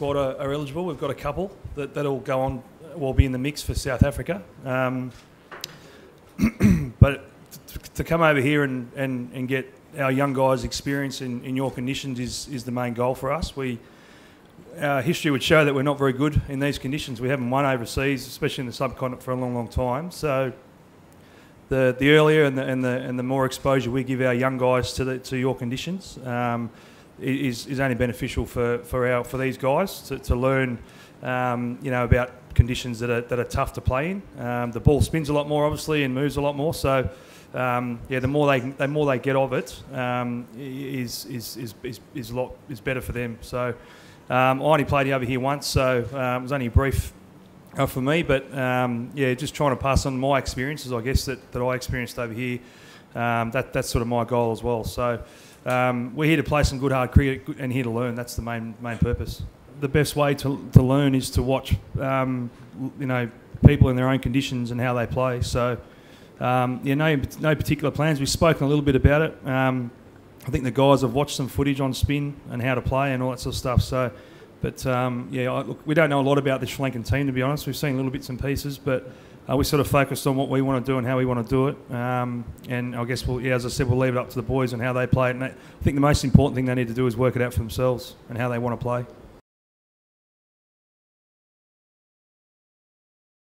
squad are eligible. We've got a couple that'll go on, will be in the mix for South Africa. But to come over here and get our young guys' experience in your conditions is the main goal for us. Our history would show that we're not very good in these conditions. We haven't won overseas, especially in the subcontinent, for a long, long time. So the earlier and the more exposure we give our young guys to your conditions is only beneficial for these guys to learn about conditions that are tough to play in. The ball spins a lot more, obviously, and moves a lot more. So the more they get of it is better for them. So. I only played over here once, so it was only brief for me. But, just trying to pass on my experiences, I guess, that I experienced over here. That's sort of my goal as well. So we're here to play some good, hard cricket and here to learn. That's the main purpose. The best way to learn is to watch, people in their own conditions and how they play. So, no particular plans. We've spoken a little bit about it. I think the guys have watched some footage on spin and how to play and all that sort of stuff. So, look, we don't know a lot about the Sri Lankan team, to be honest. We've seen little bits and pieces, but we sort of focused on what we want to do and how we want to do it. And I guess, as I said, we'll leave it up to the boys and how they play it. And I think the most important thing they need to do is work it out for themselves and how they want to play.